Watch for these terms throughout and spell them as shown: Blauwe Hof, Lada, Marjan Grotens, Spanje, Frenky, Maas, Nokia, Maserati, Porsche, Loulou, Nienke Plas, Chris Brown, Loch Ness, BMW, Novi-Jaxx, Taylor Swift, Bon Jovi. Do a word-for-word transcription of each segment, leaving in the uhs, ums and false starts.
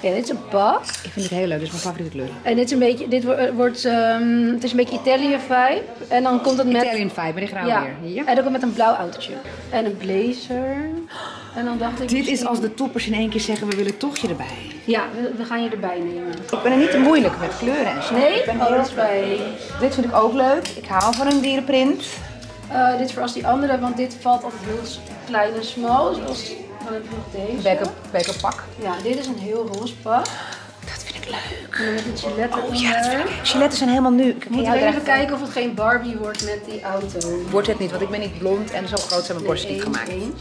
Ja, dit is een pak. Ik vind het heel leuk, dit is mijn favoriete kleur. En dit is een beetje, dit wordt, um, het is een beetje Italië vibe. En dan komt het met... Italian vibe, maar die gaan we ja. weer. Ja. En dan komt met een blauw autootje. En een blazer. En dan dacht ik... Dit misschien... is als de toppers in één keer zeggen, we willen toch je erbij. Ja, we, we gaan je erbij nemen. Ik ben er niet te moeilijk met kleuren en zo. Nee? Ik ben oh, dat is bij... Dit vind ik ook leuk. Ik haal van een dierenprint. Uh, dit voor als die andere, want dit valt altijd heel klein en smal. Zoals... Dan heb ik nog deze. Back-up pak. Ja, dit is een heel roze pak. Dat vind ik leuk. En dan met een gilet. Oh ja, dat vind ik. Giletten zijn helemaal nu. Ik moet even kijken of het geen Barbie wordt met die auto. Wordt het niet, want ik ben niet blond en zo groot zijn mijn borsten niet gemaakt. Eén.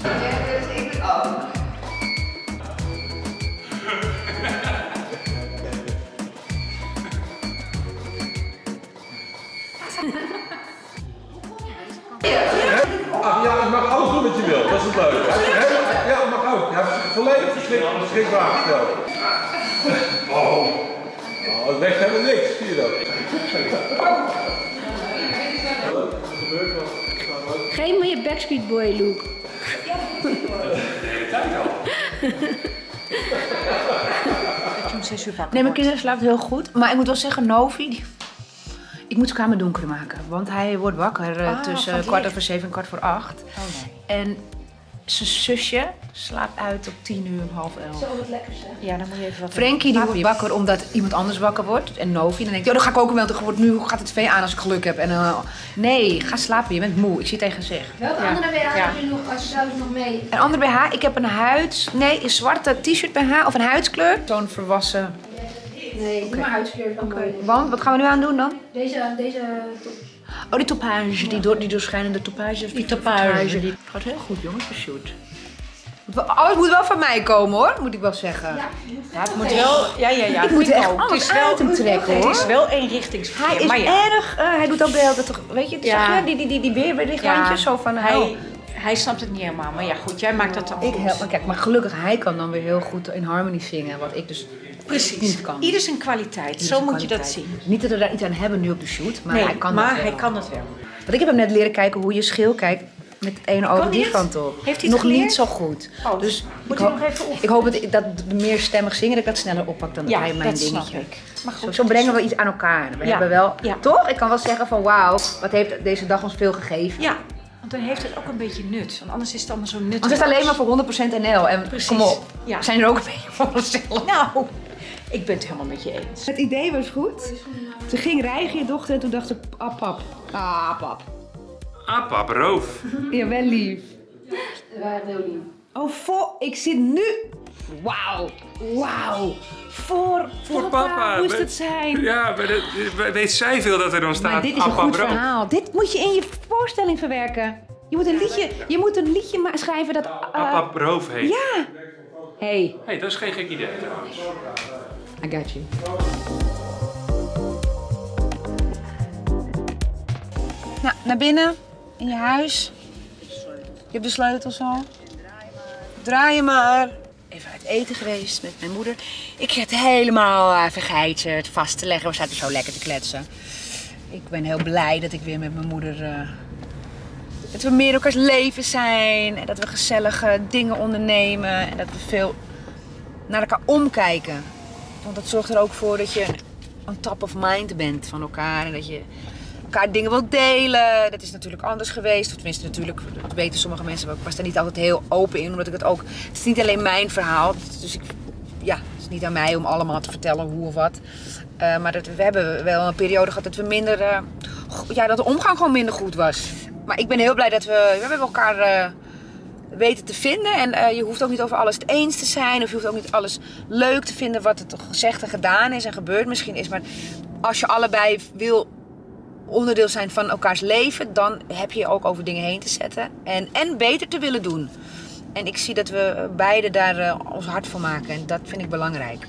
Ja, ik mag alles doen wat je wil. Dat is het leuke. Ja, dat mag ook. Hij heeft het volledig beschikbaar gesteld. Oh, het weg hebben we niks. Zie je dat? Geef me je Backstreet Boy look. Ja, dat is de hele tijd al. Ik moet zes uur pakken. Nee, mijn kinderen slaapt heel goed. Maar ik moet wel zeggen, Novi... Ik moet zijn kamer donker maken. Want hij wordt wakker ah, tussen kwart over zeven en kwart voor acht. Oh, nee. En... Zijn zusje slaapt uit op tien uur, half elf. Zo wat lekker zeg. Ja, dan moet je even wat. Frenky die wordt wakker omdat iemand anders wakker wordt. En Novi. Dan denkt hij, oh, dan ga ik ook wel. Wordt nu gaat het twee aan als ik geluk heb. En, uh, nee, ga slapen. Je bent moe. Ik zie tegen zich. Welke ja. andere B H ja. heb je nog als je zelf nog mee? Een andere B H. Ik heb een huids... Nee, een zwarte t-shirt B H of een huidskleur. Zo'n verwassen... Nee, doe okay. maar huidskleur. Okay. Want, wat gaan we nu aan doen dan? Deze, deze top. Oh, die topage, die, door, die doorschijnende topage. Die topage. Die gaat heel goed, jongens, shoot. Oh, het moet wel van mij komen, hoor, moet ik wel zeggen. Ja, ja het moet wel. Ja, ja, ja. Ik moet echt het is wel uit hem trekken, hoor. Het is wel eenrichtingsverkeer. Hij is maar ja. erg, uh, hij doet ook wel dat toch, weet je, ja. zeg je die, die, die, die weerlichtlijntjes ja. zo van hij... Oh. Hij snapt het niet helemaal, maar ja goed, jij maakt dat dan ik goed. Help, maar kijk, maar gelukkig, hij kan dan weer heel goed in harmony zingen, wat ik dus Precies. niet kan. Ieder zijn kwaliteit, Ieder zo moet kwaliteit. je dat zien. Niet dat we daar iets aan hebben nu op de shoot, maar nee, hij kan maar dat wel. hij kan dat wel. Want ik heb hem net leren kijken hoe je schil kijkt met het ene oog die kant op. Heeft hij nog geleerd? Niet zo goed. Oh, dus moet hij nog even op. Ik hoop dat, dat meer stemmig zingen, dat ik dat sneller oppak dan ja, hij mijn dat dingetje. Snap ik. Maar goed, zo, zo brengen we iets aan elkaar. We ja. hebben wel, ja. toch? Ik kan wel zeggen van wauw, wat heeft deze dag ons veel gegeven. Ja. Want dan heeft het ook een beetje nut, want anders is het allemaal zo nuttig. Want het is alleen maar voor honderd procent N L en Precies. kom op, ja. zijn er ook een beetje voor onszelf. Nou, ik ben het helemaal met je eens. Het idee was goed. Ze ging rijgen, je dochter, en toen dacht ze, ah pap, ah pap. Ah pap, roof. Ja, wel lief. Ja, heel lief. Oh, voor, ik zit nu. Wauw, wauw. Voor, voor papa, papa moest het zijn. Ja, maar dat, weet zij veel dat er dan staat. Maar dit is een goed verhaal. Dit moet je in je voorstelling verwerken. Je moet een liedje, je moet een liedje schrijven dat... Uh, Appa Broof heet. Ja. Hey. Hey, dat is geen gek idee trouwens. I got you. Nou, naar binnen. In je huis. Je hebt de sleutels al. Draai je maar. Even uit eten geweest met mijn moeder. Ik heb het helemaal uh, vergeten het vast te leggen. We zaten zo lekker te kletsen. Ik ben heel blij dat ik weer met mijn moeder... Uh, dat we meer elkaars leven zijn. En dat we gezellige dingen ondernemen. En dat we veel naar elkaar omkijken. Want dat zorgt er ook voor dat je on top of mind bent van elkaar. En dat je elkaar dingen wilt delen. Dat is natuurlijk anders geweest. Of tenminste, natuurlijk, dat weten sommige mensen. Maar ik was daar niet altijd heel open in. Omdat ik het ook... Het is niet alleen mijn verhaal. Dus ik... Ja, het is niet aan mij om allemaal te vertellen hoe of wat. Uh, maar dat, we hebben wel een periode gehad dat we minder... Uh, ja, dat de omgang gewoon minder goed was. Maar ik ben heel blij dat we, we hebben elkaar uh, weten te vinden. En uh, je hoeft ook niet over alles het eens te zijn. Of je hoeft ook niet alles leuk te vinden wat er gezegd en gedaan is en gebeurd misschien is. Maar als je allebei wil onderdeel zijn van elkaars leven, dan heb je ook over dingen heen te zetten. En, en beter te willen doen. En ik zie dat we beide daar uh, ons hart voor maken. En dat vind ik belangrijk.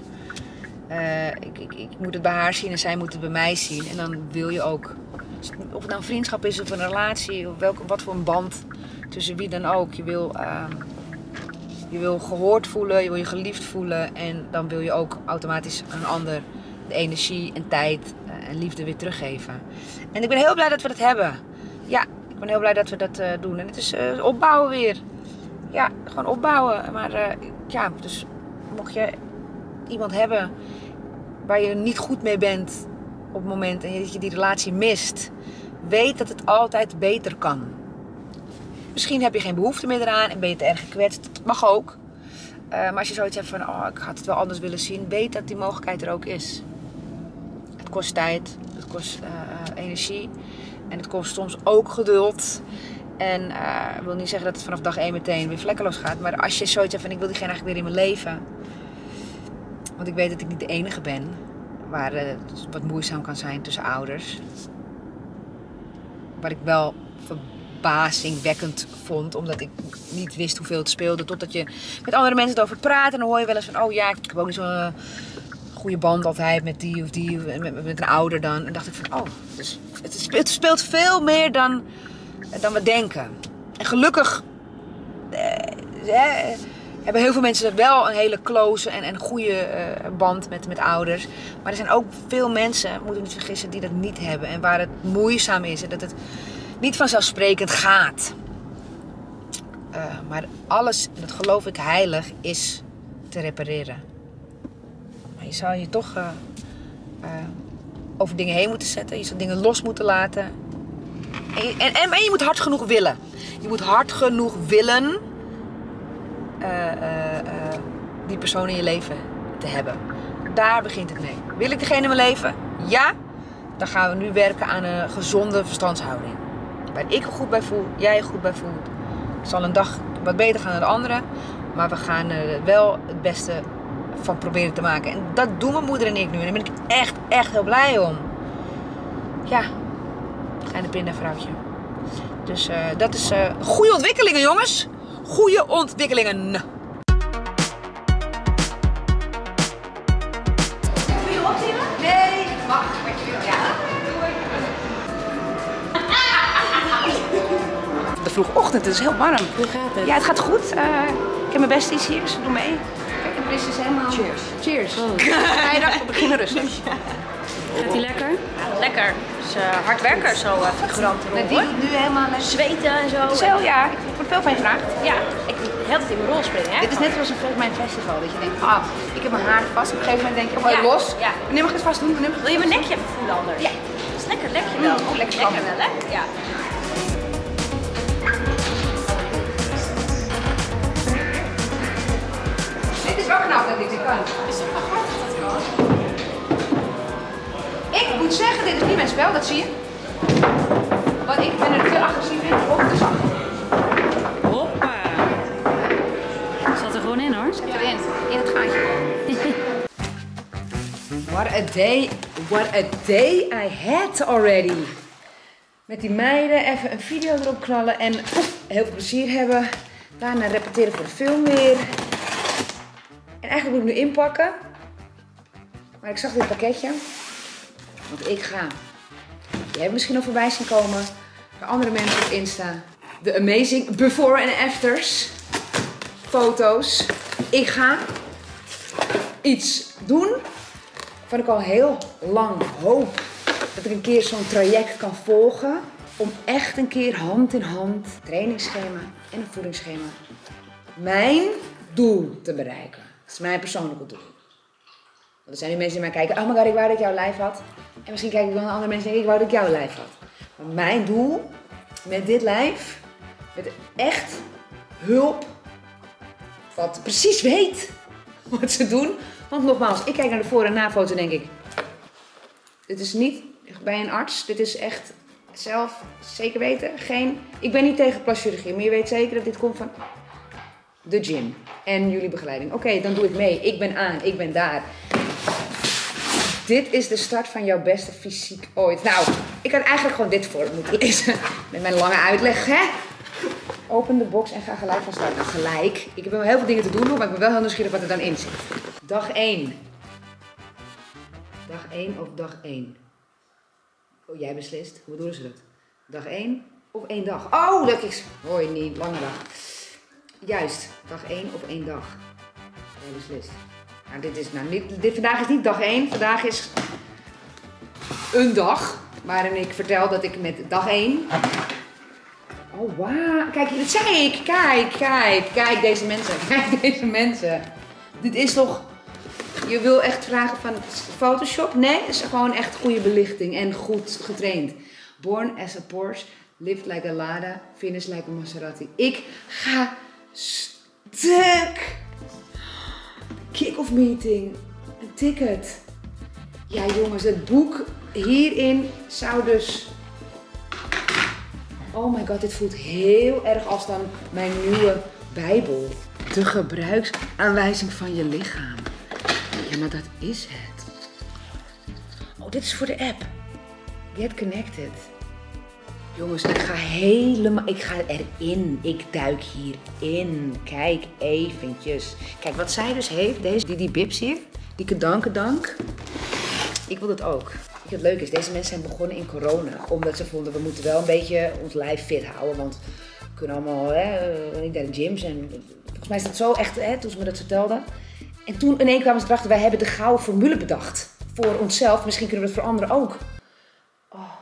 Uh, ik, ik, ik moet het bij haar zien en zij moet het bij mij zien. En dan wil je ook... Of het nou een vriendschap is of een relatie, of welke, wat voor een band tussen wie dan ook. Je wil, uh, je wil gehoord voelen, je wil je geliefd voelen en dan wil je ook automatisch aan een ander de energie en tijd uh, en liefde weer teruggeven. En ik ben heel blij dat we dat hebben. Ja, ik ben heel blij dat we dat uh, doen. En het is uh, opbouwen weer. Ja, gewoon opbouwen. Maar uh, ja, dus mocht je iemand hebben waar je er niet goed mee bent op het moment dat je die relatie mist, weet dat het altijd beter kan. Misschien heb je geen behoefte meer eraan en ben je te erg gekwetst. Dat mag ook. Uh, maar als je zoiets hebt van, oh, ik had het wel anders willen zien, weet dat die mogelijkheid er ook is. Het kost tijd, het kost uh, energie en het kost soms ook geduld. En uh, ik wil niet zeggen dat het vanaf dag één meteen weer vlekkeloos gaat. Maar als je zoiets hebt van, ik wil diegene eigenlijk weer in mijn leven. Want ik weet dat ik niet de enige ben. Waar uh, het wat moeizaam kan zijn tussen ouders. Wat ik wel verbazingwekkend vond. Omdat ik niet wist hoeveel het speelde. Totdat je met andere mensen erover praat. En dan hoor je wel eens van, oh ja, ik heb ook niet zo'n uh, goede band altijd met die of die. Of, met, met een ouder dan. En dan dacht ik van, oh, dus het, speelt, het speelt veel meer dan... dan we denken. En gelukkig eh, hebben heel veel mensen wel een hele close en, en goede eh, band met, met ouders. Maar er zijn ook veel mensen, moeten we niet vergissen, die dat niet hebben. En waar het moeizaam is en dat het niet vanzelfsprekend gaat. Uh, maar alles, en dat geloof ik heilig, is te repareren. Maar je zou je toch uh, uh, over dingen heen moeten zetten. Je zou dingen los moeten laten. En je, en, en je moet hard genoeg willen. Je moet hard genoeg willen uh, uh, uh, die persoon in je leven te hebben. Daar begint het mee. Wil ik degene in mijn leven? Ja. Dan gaan we nu werken aan een gezonde verstandshouding. Waar ik me goed bij voel, jij je goed bij voelt. Het zal een dag wat beter gaan dan de andere. Maar we gaan er wel het beste van proberen te maken. En dat doen mijn moeder en ik nu. En daar ben ik echt, echt heel blij om. Ja. En de pindavrouwtje. Dus uh, dat is uh, goede ontwikkelingen, jongens. Goede ontwikkelingen. Wil je opzien? Nee, ik mag. Wat je wil, ja. De vroege ochtend, het is heel warm. Hoe gaat het? Ja, het gaat goed. Uh, ik heb mijn besties hier, dus ik doe mee. Kijk, de bris is helemaal... Cheers. Cheers. Oh. Vrijdag, we beginnen rustig. Gaat die lekker? Lekker. Dus, uh, hard werken zo. Uh, Met die nu helemaal lekker. Zweten en zo. Zo ja, ik word veel van je gevraagd. Ja, ik moet heel tijd in mijn rol springen. Hè? Dit is net zoals een volgens mij een festival. Dat je denkt, ah, ik heb mijn haar vast. Op een gegeven moment denk je, oh, ja. los. Ja. Wanneer mag ik het vast doen? Wanneer mag ik... Wil je mijn nekje even voelen anders? Ja. Dat is lekker, lekje wel. Mm, oh, lekker lekker wel, hè? Ja. Dit is wel knap dat ik dit kan. Is het wel hard dat dat kan? Ik moet zeggen, dit is niet mijn spel, dat zie je. Want ik ben er te agressief in of te zacht. Hoppa! Zat er gewoon in hoor. Zat erin, in het gaatje. What a day, what a day I had already. Met die meiden even een video erop knallen en heel veel plezier hebben. Daarna repeteren voor de film weer. En eigenlijk moet ik nu inpakken. Maar ik zag dit pakketje. Want ik ga, je hebt misschien al voorbij zien komen, bij andere mensen op Insta, de amazing before en afters, foto's. Ik ga iets doen waarvan ik al heel lang hoop dat ik een keer zo'n traject kan volgen. Om echt een keer hand in hand een trainingsschema en een voedingsschema mijn doel te bereiken. Dat is mijn persoonlijke doel. Want er zijn nu mensen die mij kijken, oh my god, ik wou dat ik jouw lijf had. En misschien kijk ik wel naar andere mensen en denk ik, ik wou dat ik jouw lijf had. Maar mijn doel met dit lijf, met echt hulp, wat precies weet wat ze doen. Want nogmaals, ik kijk naar de voor- en na-foto en denk ik, dit is niet bij een arts, dit is echt zelf zeker weten. Geen, ik ben niet tegen plaschirurgie, maar je weet zeker dat dit komt van de gym en jullie begeleiding. Oké, okay, dan doe ik mee. Ik ben aan, ik ben daar. Dit is de start van jouw beste fysiek ooit. Nou, ik had eigenlijk gewoon dit voor moeten lezen. Met mijn lange uitleg, hè? Open de box en ga gelijk van start. Nou, gelijk. Ik heb wel heel veel dingen te doen, maar ik ben wel heel nieuwsgierig wat er dan in zit. Dag één. Dag één of dag één? Oh, jij beslist. Hoe doen ze dat? Dag één of één dag? Oh, dat is... Hoi, niet. Lange dag. Juist. Dag één of één dag? Jij beslist. Nou, dit is nou niet, dit, vandaag is niet dag één, vandaag is een dag waarin ik vertel dat ik met dag één... Oh, wauw. Kijk, dat zei ik. Kijk, kijk, kijk deze mensen. Kijk deze mensen. Dit is toch... je wil echt vragen van Photoshop. Nee, het is gewoon echt goede belichting en goed getraind. Born as a Porsche, lived like a Lada, finish like a Maserati. Ik ga stuk. Kick-off meeting, een ticket. Ja jongens, het boek hierin zou dus... Oh my god, dit voelt heel erg als dan mijn nieuwe Bijbel. De gebruiksaanwijzing van je lichaam. Ja, maar dat is het. Oh, dit is voor de app. Get connected. Jongens, ik ga helemaal... Ik ga erin. Ik duik hierin. Kijk eventjes. Kijk, wat zij dus heeft, deze, die, die bibs hier. Die kedankedank. Ik wil dat ook. Het leuke is, deze mensen zijn begonnen in corona. Omdat ze vonden, we moeten wel een beetje ons lijf fit houden. Want we kunnen allemaal hè, niet naar de gyms. En volgens mij is dat zo echt, hè, toen ze me dat vertelden. En toen in één kwamen ze erachter, wij hebben de gouden formule bedacht. Voor onszelf, misschien kunnen we dat voor anderen ook. Oh.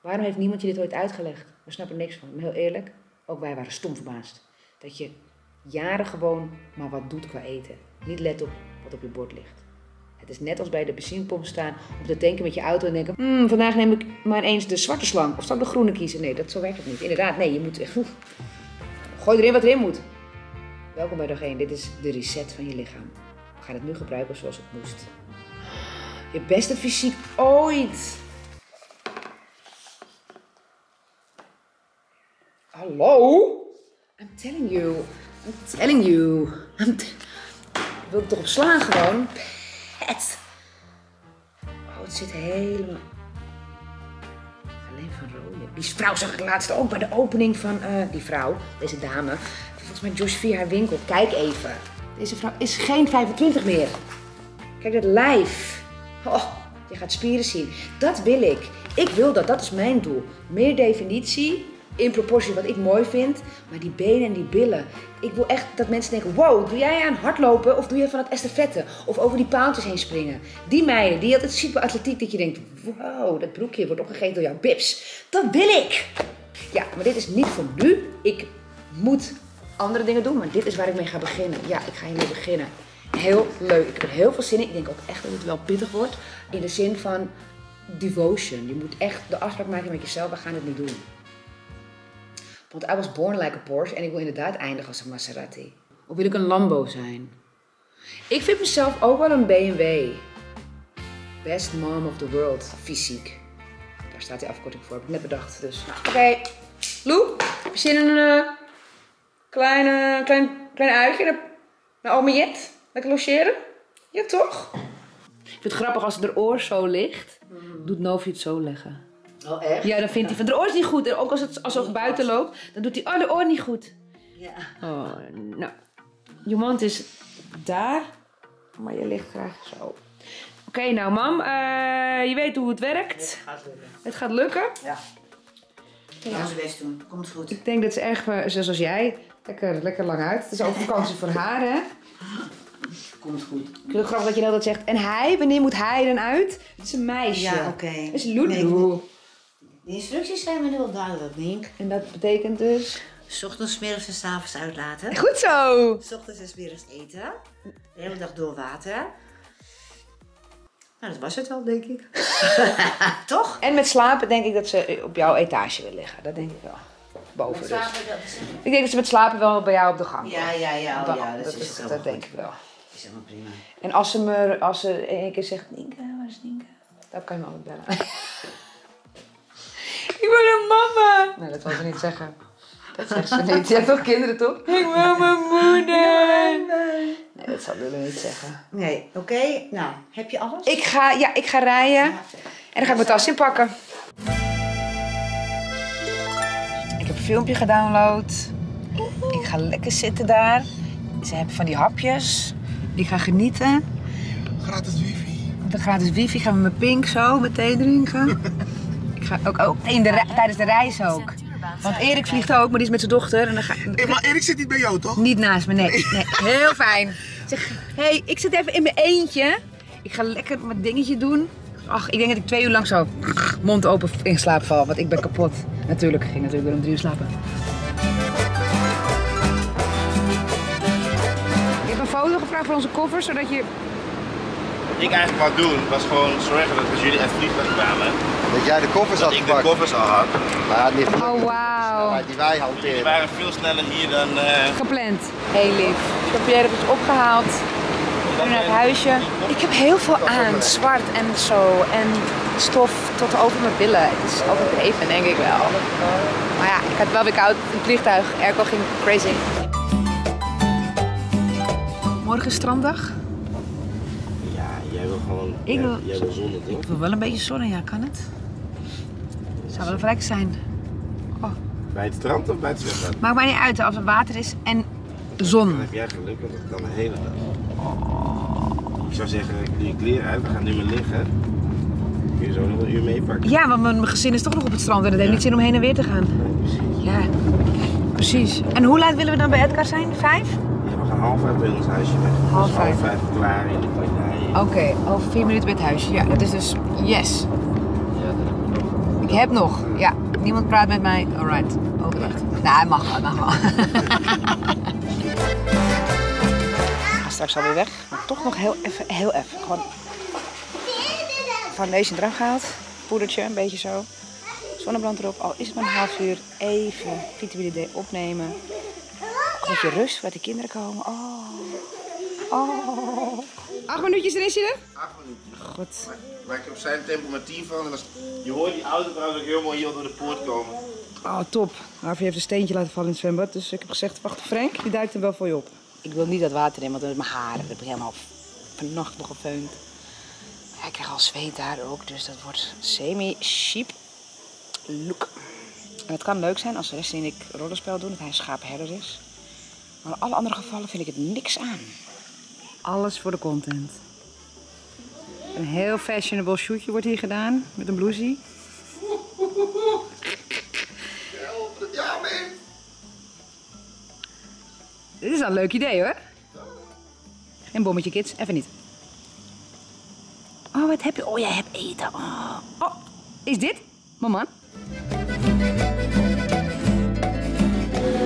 Waarom heeft niemand je dit ooit uitgelegd? We snappen er niks van. Maar heel eerlijk, ook wij waren stom verbaasd. Dat je jaren gewoon maar wat doet qua eten. Niet let op wat op je bord ligt. Het is net als bij de benzinepomp staan, op de tanken met je auto en denken... Mm, vandaag neem ik maar eens de zwarte slang. Of zal ik de groene kiezen? Nee, dat, zo werkt het niet. Inderdaad, nee, je moet echt... Oef. Gooi erin wat erin moet. Welkom bij dag één. Dit is de reset van je lichaam. We gaan het nu gebruiken zoals het moest. Je beste fysiek ooit. Hallo? I'm telling you. I'm telling you. I'm te ik wil er toch op slaan gewoon. Het. Oh, het zit helemaal... Alleen van rode. Die vrouw zag ik laatst ook bij de opening van... Uh, die vrouw, deze dame. Volgens mij Josh via haar winkel. Kijk even. Deze vrouw is geen vijfentwintig meer. Kijk dat lijf. Oh, je gaat spieren zien. Dat wil ik. Ik wil dat. Dat is mijn doel. Meer definitie. In proportie wat ik mooi vind. Maar die benen en die billen. Ik wil echt dat mensen denken, wow, doe jij aan hardlopen of doe je van het estafette? Of over die paaltjes heen springen? Die meiden, die altijd super atletiek, dat je denkt, wow, dat broekje wordt opgegeten door jouw bips. Dat wil ik! Ja, maar dit is niet voor nu. Ik moet andere dingen doen, maar dit is waar ik mee ga beginnen. Ja, ik ga hiermee beginnen. Heel leuk. Ik heb er heel veel zin in. Ik denk ook echt dat het wel pittig wordt. In de zin van devotion. Je moet echt de afspraak maken met jezelf, we gaan het nu doen. Want I was born like a Porsche en ik wil inderdaad eindigen als een Maserati. Of wil ik een Lambo zijn? Ik vind mezelf ook wel een B M W. Best mom of the world, fysiek. Daar staat die afkorting voor, heb ik net bedacht. Dus. Oké, okay. Lou, heb je zin in een uh, kleine, klein, klein uitje naar, naar oma Jet? Lekker logeren? Ja, toch? Ik vind het grappig als het oor zo ligt, mm. Doet Novi het zo leggen. Oh, echt? Ja, dan vindt hij van de oor is niet goed. En ook als het, als het buiten loopt, dan doet hij oh, de oor niet goed. Ja. Oh, nou. Je mond is daar, maar je ligt graag zo. Oké, okay, nou mam, uh, je weet hoe het werkt. Het gaat lukken. Het gaat lukken? Ja. Ja. Gaan ze best doen, komt goed. Ik denk dat ze erg, zoals jij, lekker, lekker lang uit. Het is ook vakantie voor haar, hè? Komt goed. Ik vind het grappig dat je nou dat zegt. En hij, wanneer moet hij dan uit? Het is een meisje. Ja, oké. Okay. Het is Loulou. Nee, de instructies zijn me nu wel duidelijk, Nink. En dat betekent dus? 's Ochtends, 's middags en 's avonds uitlaten. Goed zo! 's Ochtends en 's middags eten. De hele dag door water. Nou, dat was het wel, denk ik. Toch? En met slapen denk ik dat ze op jouw etage wil liggen. Dat denk ik wel. Boven dus. Slapen, dat is... Ik denk dat ze met slapen wel bij jou op de gang. Ja, ja, ja. Oh, ja dat dat, is dat, dat denk ik wel. Dat is helemaal prima. En als ze me, als ze één keer zegt, Nienke, waar is Nienke? Dan kan je me altijd bellen. Ik ben een mama! Nee, dat wil ze niet zeggen. Dat zegt ze niet. Je hebt toch kinderen, toch? Ik wil mijn moeder! Nee, dat zal ze niet zeggen. Nee, oké. Okay. Nou, heb je alles? Ik ga, ja, ik ga rijden. En dan ga ik mijn tas inpakken. Ik heb een filmpje gedownload. Ik ga lekker zitten daar. Ze hebben van die hapjes. Ik ga genieten. Gratis wifi. Met de gratis wifi gaan we mijn pink zo meteen drinken. Ik ga ook, ook in de tijdens de reis ook. Want Erik vliegt ook, maar die is met zijn dochter. En dan ga... hey, maar Erik zit niet bij jou, toch? Niet naast me, nee. nee. nee. Heel fijn. Zeg, hé, hey, ik zit even in mijn eentje. Ik ga lekker mijn dingetje doen. Ach, ik denk dat ik twee uur lang zo mond open in slaap val, want ik ben kapot. Natuurlijk, ik ging natuurlijk weer om drie uur slapen. Ik heb een foto gevraagd voor onze koffers, zodat je ik eigenlijk wou doen, was gewoon zorgen dat als jullie uit het vliegtuig kwamen, dat jij de koffers had gepakt. Dat ik de koffers al had. Maar niet oh, wow. De snelheid die wij hanteren. Jullie waren veel sneller hier dan... Uh... Gepland. Heel lief. Ik heb jij er iets opgehaald. Nu naar het huisje. Ik heb heel veel aan. Zwart en zo. En stof tot over mijn billen. Het is overdreven, denk ik wel. Maar ja, ik had wel weer koud. Het vliegtuig. Airco ging crazy. Morgen stranddag. Gewoon, ik wil, jij wil zonde, denk ik. Ik wil wel een beetje zonne, ja, kan het? Zou wel vrek zijn. Oh. Bij het strand of bij het zwembad? Maakt mij niet uit als het water is en zon. Dan heb jij geluk, want het kan de hele dag. Oh. Ik zou zeggen, ik doe je kleren uit, we gaan nu maar liggen. Kun je zo nog een uur meepakken? Ja, want mijn gezin is toch nog op het strand en dat heeft ja. Niet zin om heen en weer te gaan. Nee, precies. Ja, precies. En hoe laat willen we dan bij Edgar zijn? Vijf? Ja, we gaan half vijf bij ons huisje weg. Dus half vijf. Half vijf klaar in de partij. Oké, okay, over vier minuten bij het huisje. Ja, dat is dus yes. Ja, dat heb ik nog. Ik heb nog, ja. Niemand praat met mij. Alright, ook echt. Nou, hij mag wel, mag wel. Ik ga straks alweer weg, maar toch nog heel even, heel even. Gewoon foundation eraf gehaald, poedertje, een beetje zo. Zonnebrand erop, al is het maar een half uur. Even vitamine D opnemen. Een beetje rust, waar de kinderen komen. Oh, oh. Acht minuutjes, er is je er? Acht minuutjes. Goed. Maar, maar ik heb zijn tempo maar tien van. En als, je hoort die auto trouwens ook heel mooi hier door de poort komen. Oh, top. Harvey heeft een steentje laten vallen in het zwembad. Dus ik heb gezegd, wacht Frank, die duikt hem wel voor je op. Ik wil niet dat water in, want dan is mijn haren. Dat heb ik helemaal vannacht nog gefeund. Ja, ik krijg al zweet daar ook, dus dat wordt semi-sheep look. En het kan leuk zijn als de rest en ik rollenspel doen, dat hij een schaapherder is. Maar in alle andere gevallen vind ik het niks aan. Alles voor de content. Een heel fashionable shootje wordt hier gedaan met een blousie. Help het jou mee. Dit is al een leuk idee hoor. Geen bommetje kids, even niet. Oh, wat heb je? Oh, jij hebt eten. Oh, oh is dit? Mama.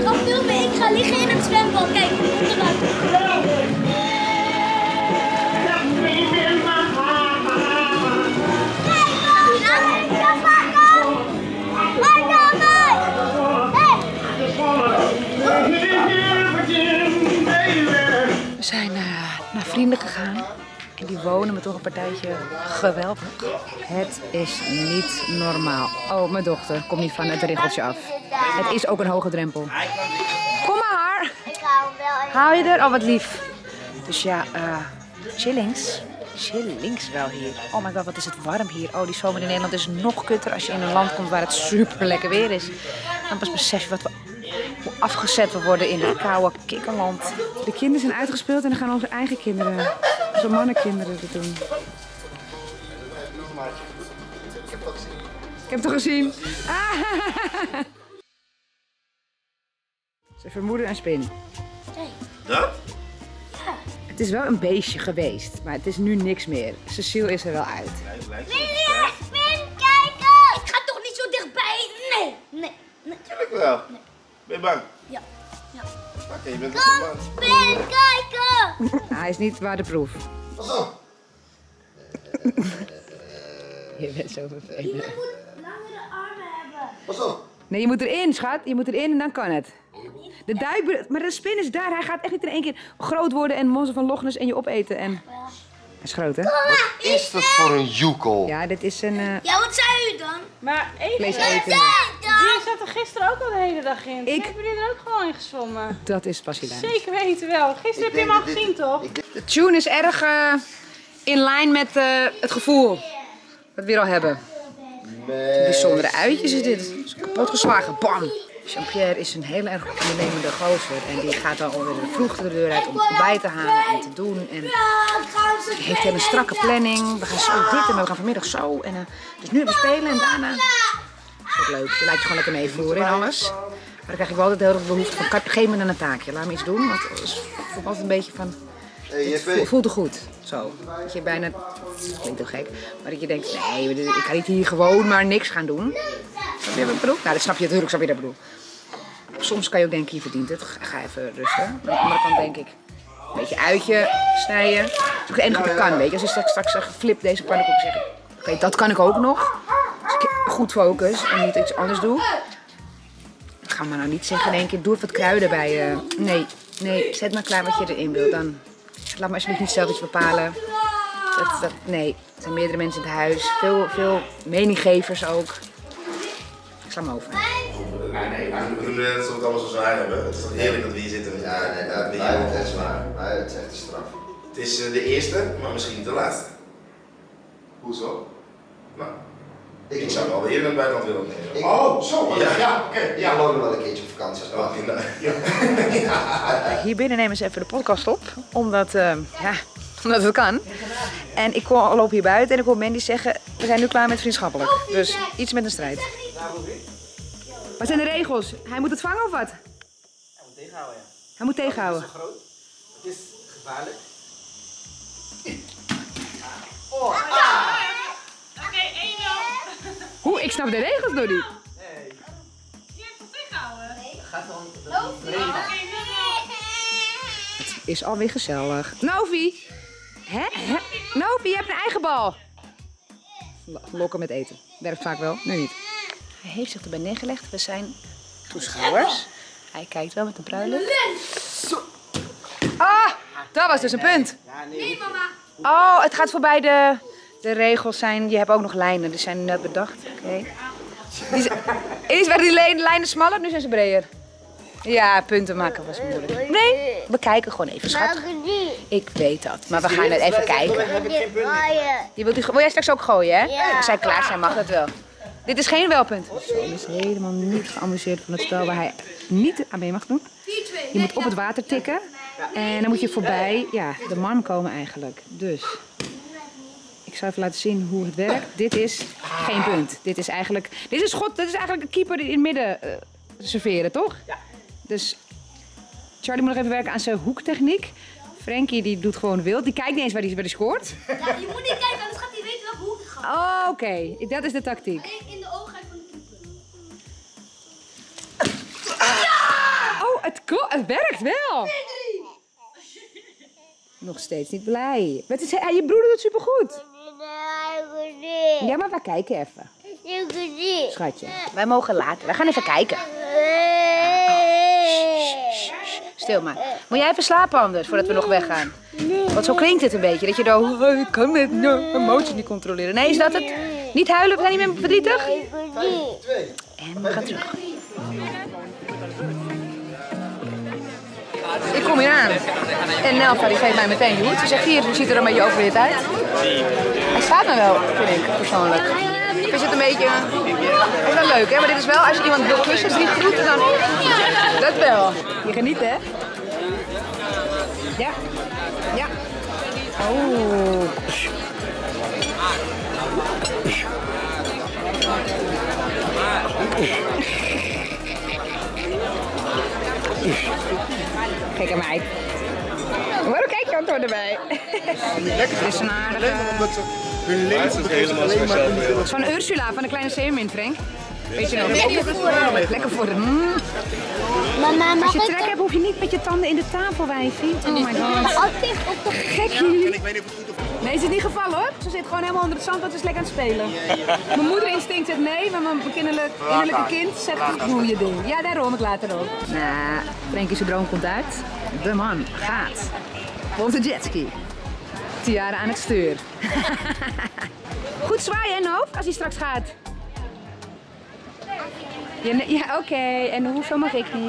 Ga film me, ik ga liggen in het zwembad. Kijk, ik ga eruit. We zijn naar, naar vrienden gegaan en die wonen me toch een partijtje geweldig. Het is niet normaal. Oh, mijn dochter komt niet van het richteltje af. Het is ook een hoge drempel. Kom maar! Ik hou wel. Hou je er? Oh, wat lief. Dus ja, uh, chillings. Chillings wel hier. Oh my god, wat is het warm hier. Oh, die zomer in Nederland is nog kutter als je in een land komt waar het super lekker weer is. Dan pas besef je wat we... hoe afgezet we worden in het koude kikkerland. De kinderen zijn uitgespeeld en dan gaan onze eigen kinderen, onze mannenkinderen, dit doen. Ik heb het gezien. Ik heb het gezien. Ah. Ze vermoeden een spin. Nee. Ja? Ja. Het is wel een beestje geweest, maar het is nu niks meer. Cecile is er wel uit. Wil je spin kijken? Ik ga toch niet zo dichtbij? Nee, nee, nee. Natuurlijk wel. Nee. Ben je bang? Ja. Ja. Oké, okay, je bent kom, wel bang. Ben, kijken! Hij is niet waardeproef. Pas op! Je bent zo vervelend. Je moet langere armen hebben. Pas op! Nee, je moet erin, schat. Je moet erin en dan kan het. De duik... Maar de spin is daar. Hij gaat echt niet in één keer groot worden en monster van Loch Ness en je opeten. En... Hij is groot, hè? Wat is dat voor een joekel? Ja, dit is een... Uh... Ja, wat zei u dan? Maar even... Vlees eten. Die zat er gisteren ook al de hele dag in. Ik heb jullie er ook gewoon in gezwommen. Dat is pas gedaan. Zeker weten wel. Gisteren heb je hem al gezien, toch? De tune is erg uh, in lijn met uh, het gevoel dat we hier al hebben. Bijzondere uitjes is dit. Is kapot geslagen. Bam! Jean-Pierre is een heel erg ondernemende gozer. En die gaat dan alweer vroeg de deur uit om bij te halen en te doen. En die heeft een strakke planning. We gaan zo dit en we gaan vanmiddag zo. En, uh, dus nu hebben we spelen en daarna... Leuk. Je laat je gewoon lekker meevoeren in alles. Maar dan krijg ik wel altijd heel erg behoefte van, kan, geef me dan een taakje, laat me iets doen. Want het voelt altijd een beetje van, het voelt er goed. Zo, dat je bijna, dat klinkt heel gek, maar dat je denkt, nee, ik ga niet hier gewoon maar niks gaan doen. Snap je wat ik bedoel? Nou, dat snap je natuurlijk, snap je dat bedoel. Soms kan je ook denken, je verdient het, ga even rusten. Maar aan de andere kant denk ik, Een beetje uitje snijden. Dat is ook het enige wat kan, weet je. Als ik straks, straks zeg, flip deze pannenkoek, zeg ik, oké, okay, dat kan ik ook nog. Als ik goed focus en niet iets anders doe. Dat gaan we nou niet zeggen in één keer, doe even wat kruiden bij. Uh, nee, nee, zet maar klaar wat je erin wilt. Dan laat me alsjeblieft niet zelf iets bepalen. Dat, dat, nee, er zijn meerdere mensen in het huis. Veel, veel meninggevers ook. Ik sla hem over. Nee, nee, we doen net alsof we het allemaal zo zwaar hebben. Het is toch heerlijk dat we hier zitten. Ja, nee, dat ben je wel zwaar. Maar het is echt een straf. Het is de eerste, maar misschien niet de laatste. Hoezo? Nou, ik, ik zou wel weer naar het buitenland willen nemen. Oh, zo. Ja, ja, oké. Okay, ja. We lopen wel een keertje op vakantie als oh, ja. Ja. Hier binnen nemen ze even de podcast op, omdat, uh, ja, omdat het kan. En ik loop hier buiten en ik hoor Mandy zeggen, we zijn nu klaar met vriendschappelijk. Dus iets met een strijd. Wat zijn de regels? Hij moet het vangen of wat? Hij moet tegenhouden, ja. Hij moet tegenhouden. Het is zo groot. Het is gevaarlijk. Oh. Ah. Oké, één nul. Hoe? Ik snap de regels door die. Nee. Je hebt het tegenhouden. Dat gaat dan. Novi. Het is alweer gezellig. Novi. Hè? Hè? Novi, je hebt een eigen bal. Lokken met eten. Werkt vaak wel, nu niet. Hij heeft zich erbij neergelegd. We zijn toeschouwers. Hij kijkt wel met een pruilen. Ah, dat was dus een punt. Nee, mama. Oh, het gaat voorbij de, de regels zijn. Je hebt ook nog lijnen, die zijn net bedacht. Oké. Okay. Eerst werden die lijnen smaller, nu zijn ze breder. Ja, punten maken was moeilijk. Nee, we kijken gewoon even, schat. Ik weet dat, maar we gaan het even kijken. Je wilt die, wil jij straks ook gooien, hè? Ja. Als zij klaar zijn, mag dat wel. Dit is geen welpunt. Hij is helemaal niet geamuseerd van het spel waar hij niet aan mee mag doen. Je moet op het water tikken en dan moet je voorbij ja, de man komen eigenlijk. Dus ik zal even laten zien hoe het werkt. Dit is geen punt. Dit is eigenlijk, dit is schot, dit is eigenlijk een keeper die in het midden uh, serveren, toch? Dus Charlie moet nog even werken aan zijn hoektechniek. Frenky die doet gewoon wild. Die kijkt niet eens waar hij, waar hij scoort. Ja, je moet niet kijken, anders gaat hij weten welke hoek hij gaat. Oh, oké. Okay. Dat is de tactiek. Alleen in de ogen van de keeper. Ja! Oh, het, het werkt wel. Nee, nee. Nog steeds niet blij. Wat is, je broeder doet supergoed. Ja, maar we kijken even. Schatje, wij mogen later. Wij gaan even kijken. Stil maar. Moet jij even slapen anders, voordat we nog weggaan? Want zo klinkt het een beetje, dat je dan... Oh, ik kan mijn emoties niet controleren. Nee, is dat het? Niet huilen, we zijn niet meer verdrietig? En we gaan terug. Ik kom hier aan. En Nelva die geeft mij meteen je hoed. Ze zegt, hier, je ziet er een beetje overweerd uit. Hij staat me wel, vind ik, persoonlijk. Ik vind het een beetje... Dat is wel leuk, hè? Maar dit is wel, als je iemand wil kussen, als die groeten, dan... Dat wel. Je geniet, hè? Ja. Ja. Oh. Kijk aan mij. Waarom kijk je ook door erbij? Lekker. Het is een aardige... Hun links is helemaal speciaal. Zo'n Ursula van de kleine zeemermin, Frank. Weet je nog? Lekker voor de... Mm. Mama, als je trek hebt, hoef je niet met je tanden in de tafel, wijfie. Oh my god. Altijd op de gekkie. Nee, is het niet gevallen hoor. Ze zit gewoon helemaal onder het zand, want ze is lekker aan het spelen. Mijn moederinstinct zegt nee, maar mijn kinderlijk, innerlijke kind zegt doe je ding. Ja, daarom, ik laat erop. Nou, Frenky's droom komt uit. De man gaat op de jetski. Tiara aan het stuur. Goed zwaaien, hè, Noof, als hij straks gaat. Ja, ja oké. Okay. En hoeveel mag ik niet?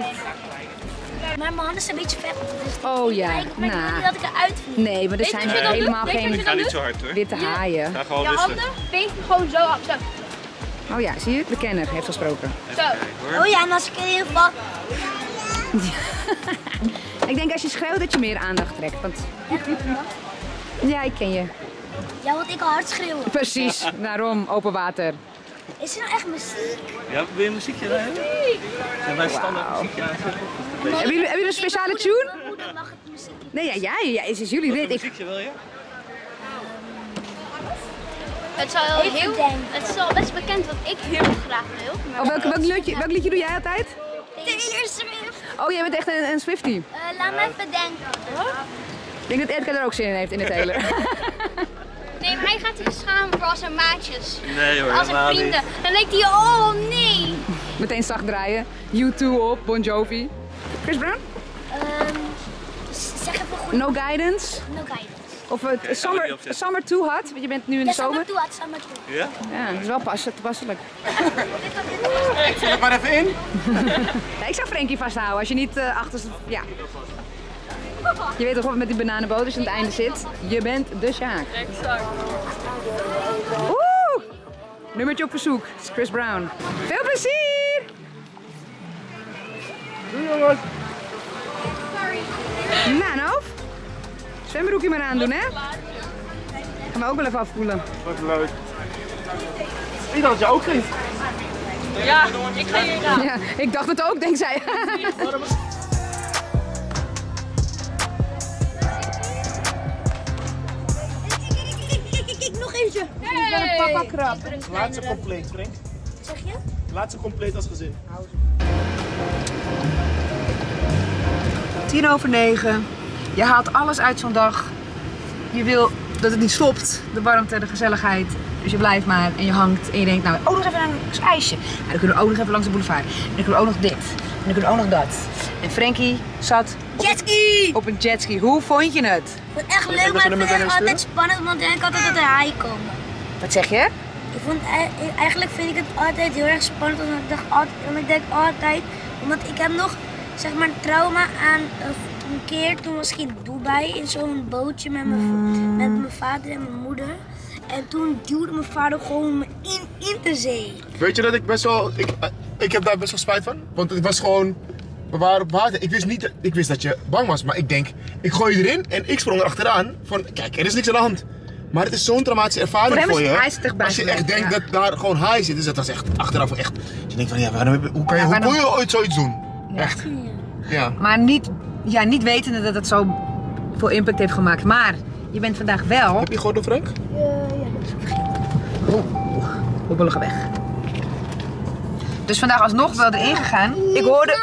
Maar mijn handen zijn een beetje vet. Dus oh ja. Lijkt, maar nah. Ik weet niet dat ik eruit voel. Nee, maar er weet zijn helemaal lukt? Geen ga niet zo hard, hoor. Witte haaien. Ja. Je handen veeg gewoon zo af. Zo. Oh ja, zie je? De kenner heeft gesproken. Zo. Kijken, oh ja, en als ik in ieder geval... Ja. Ik denk als je schreeuwt dat je meer aandacht trekt. Want... Ja, ik ken je. Ja, want ik al hard schreeuwen. Precies, daarom open water. Is er nou echt muziek? Ja, wil je muziekje daar hebben? En wij standaard muziekje aan. Hebben jullie een speciale tune? Mijn moeder mag het muziekje. Nee, ja, jij, ja, is jullie rit. Muziekje wil je? Het zal heel, heel, het zal best bekend wat ik heel graag wil. Oh, welk, welk, liedje, welk liedje doe jij altijd? Taylor Swift. Oh, jij bent echt een, een Swiftie. Uh, laat me even denken. Huh? denk dat Edgar er ook zin in heeft in het hele. Nee, maar hij gaat zich schamen voor als zijn maatjes. Nee hoor, als zijn vrienden. Niet. Dan denkt hij, oh nee. Meteen zacht draaien. U twee op, Bon Jovi. Chris Brown? Um, zeg even goed. No Guidance? No Guidance. Of het okay, summer, summer Too Hot, want je bent nu in de ja, zomer. Summer Too Hot, Summer Too Hot. Ja? Ja, dat is wel pas, toepasselijk. Hey, zet het maar even in. Ja, ik zou Frenky vasthouden als je niet uh, achter... Ja. Je weet toch wat met die bananenboters aan het einde zit? Je bent de Sjaak. Exact. Oeh! Nummertje op verzoek, is Chris Brown. Veel plezier! Doei jongens! Nou, nou. Zwembroekje maar aandoen, hè? Gaan we ook wel even afkoelen. Wat leuk. Ik dacht dat je ook ging. Ja, ik ga hier aan. Ja, ik dacht het ook, denkt zij. Nog eentje. Nee. Ik ben een papa krap. Laatste compleet, Frank. Wat zeg je? Laatste compleet als gezin. Tien over negen. Je haalt alles uit zo'n dag. Je wil dat het niet stopt, de warmte, de gezelligheid. Dus je blijft maar en je hangt en je denkt, nou, oh, nog even een ijsje. En dan kunnen we ook nog even langs de boulevard. En dan kunnen we ook nog dit. En dan kunnen we ook nog dat. En Frenky zat op, jetski. op een jetski. Hoe vond je het? Ik vond het echt leuk, maar ik vind het altijd spannend, want ik denk altijd dat er haaien komen. Wat zeg je? Ik vond, eigenlijk vind ik het altijd heel erg spannend, omdat ik, dacht, omdat ik denk altijd, omdat ik heb nog, zeg maar, trauma aan... Een keer, toen was ik in Dubai in zo'n bootje met mijn, met mijn vader en mijn moeder. En toen duwde mijn vader gewoon me in, in de zee. Weet je dat ik best wel, ik, ik heb daar best wel spijt van. Want het was gewoon, we waren op water. Ik wist niet, ik wist dat je bang was. Maar ik denk, ik gooi je erin en ik sprong er achteraan van, kijk, er is niks aan de hand. Maar het is zo'n traumatische ervaring voor, voor je. Als je echt denkt ja. dat daar gewoon haai zit, dus dat was echt achteraf echt. Je denkt van, ja, waarom, hoe kan je, ja, hoe kon je ooit zoiets doen? Ja. Echt. Ja. Maar niet... Ja, niet wetende dat het zo veel impact heeft gemaakt, maar je bent vandaag wel... Heb je gordel, Frank? Ja, ja. Oeh, we bollen weg. Dus vandaag alsnog wel erin gegaan. Ik hoorde...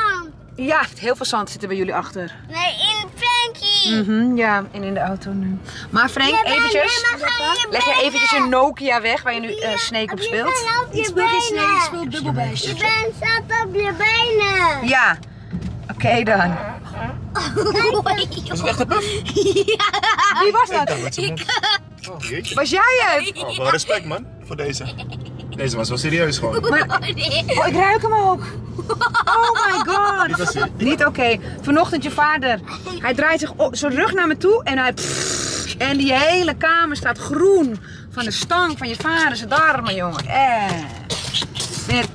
Ja, heel veel zand zitten bij jullie achter. Nee, in Frankie! Mm-hmm, ja, en in de auto nu. Maar Frank, ja, eventjes, je leg je eventjes je Nokia weg waar je nu uh, Snake op speelt. Ik speel geen Snake, ik speel Bubbelbeestje. Je bent zat op je benen. Ja, oké okay, dan. Was het echt een puff? Ja. Wie was dat? Oh, was jij het? Oh, wel respect man, voor deze. Deze was wel serieus gewoon. Maar, oh, ik ruik hem ook. Oh my god. Niet, niet oké. Okay. Vanochtend je vader. Hij draait zich op, zijn rug naar me toe en hij... Pff, en die hele kamer staat groen van de stank van je vader zijn darmen, jongen. Eh. Met...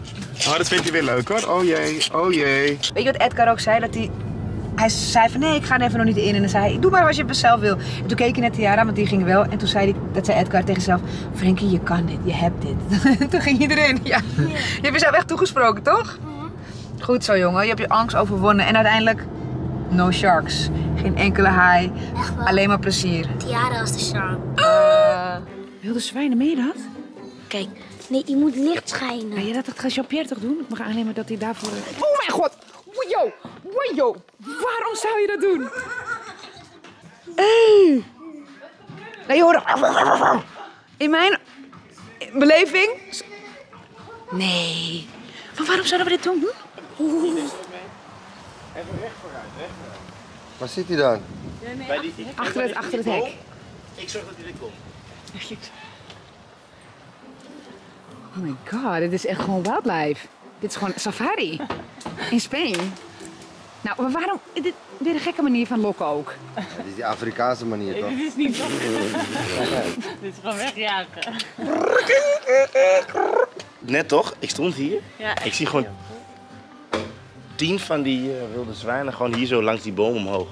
Oh, dat vindt hij weer leuk hoor. Oh jee, oh jee. Weet je wat Edgar ook zei? Dat hij... Hij zei van nee, ik ga er even nog niet in en dan zei hij, doe maar als je het zelf wil. En toen keek hij naar Tiara, want die ging wel. En toen zei hij, dat zei Edgar tegen zichzelf, Frenky, je kan dit, je hebt dit. Toen ging je erin, ja. Yeah. Je hebt jezelf echt toegesproken, toch? Mm-hmm. Goed zo jongen, je hebt je angst overwonnen en uiteindelijk, no sharks. Geen enkele haai, alleen maar plezier. Tiara was de shark. Uh... Wilde zwijnen mee dat? Kijk, nee, je moet licht schijnen. Ja, je dat gaat Jean-Pierre toch doen? Ik mag aannemen dat hij daarvoor... Oh mijn god! Wojo, wojo, waarom zou je dat doen? Hey. Nee, je hoort... In mijn beleving... Nee. Maar waarom zouden we dit doen? Hm? Even recht vooruit, recht vooruit. Waar zit hij dan? Achter het, achter het hek. Ik zorg dat hij er komt. Oh my god, dit is echt gewoon wildlife. Dit is gewoon safari. In Spanje. Nou, maar waarom? Dit weer een gekke manier van lokken ook. Ja, dit is die Afrikaanse manier toch? Nee, dit is niet zo. Dit is gewoon wegjagen. Net toch? Ik stond hier. Ja, ik zie gewoon tien van die uh, wilde zwijnen gewoon hier zo langs die boom omhoog.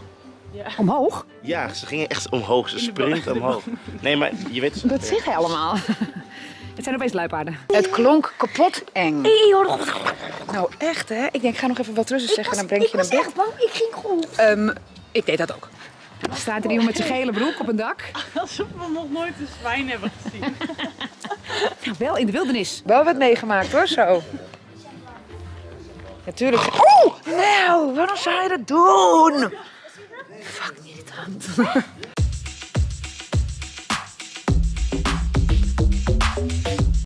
Ja. Omhoog? Ja, ze gingen echt omhoog. Ze sprinten omhoog. Nee, maar je weet het. Dat zeg je allemaal. Het zijn opeens luipaarden. Het klonk kapot eng. Hey, nou echt hè, ik denk ik ga nog even wat rustig zeggen en dan breng ik je naar bed. Ik was echt bang, ik ging gewoon. Um, ik deed dat ook. Er staat er iemand met zijn gele broek op een dak. Alsof we nog nooit een zwijn hebben gezien. Nou, wel in de wildernis. Wel wat meegemaakt hoor, zo. Natuurlijk. Ja, oh, nou, waarom zou je dat doen? Fuck, irritant.